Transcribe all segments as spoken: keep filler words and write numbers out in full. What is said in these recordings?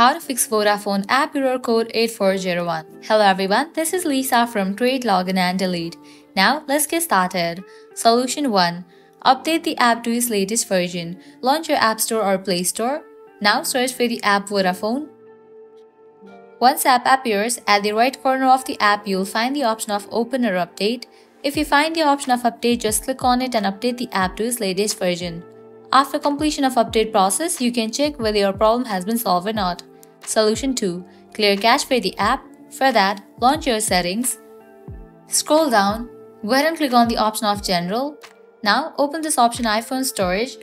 How to fix Vodafone app error code eight four zero one. Hello everyone, this is Lisa from Create, Login and Delete. Now let's get started. Solution one. Update the app to its latest version. Launch your App Store or Play Store. Now search for the app Vodafone. Once app appears, at the right corner of the app you'll find the option of Open or Update. If you find the option of Update, just click on it and update the app to its latest version. After completion of update process, you can check whether your problem has been solved or not. Solution two. Clear cache for the app. For that, launch your settings. Scroll down, go ahead and click on the option of General. Now open this option iPhone Storage.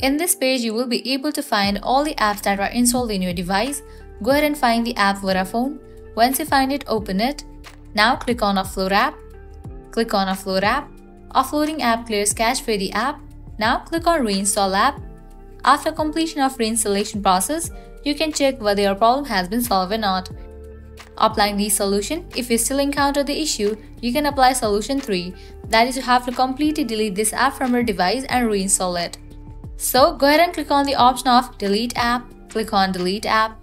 In this page, you will be able to find all the apps that are installed in your device. Go ahead and find the app Vodafone. Once you find it, open it. Now click on Offload app. Click on Offload app. Offloading app clears cache for the app. Now click on Reinstall app. After completion of reinstallation process, you can check whether your problem has been solved or not. Applying the solution, if you still encounter the issue, you can apply solution three. That is, you have to completely delete this app from your device and reinstall it. So go ahead and click on the option of Delete app. Click on Delete app.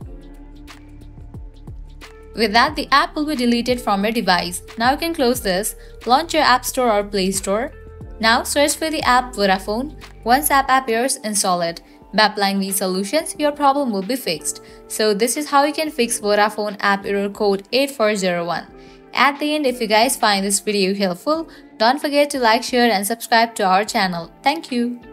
With that, the app will be deleted from your device. Now you can close this. Launch your App Store or Play Store. Now search for the app Vodafone. Once app appears, install it. By applying these solutions, your problem will be fixed. So this is how you can fix Vodafone app error code eight four zero one. At the end, if you guys find this video helpful, don't forget to like, share and subscribe to our channel. Thank you.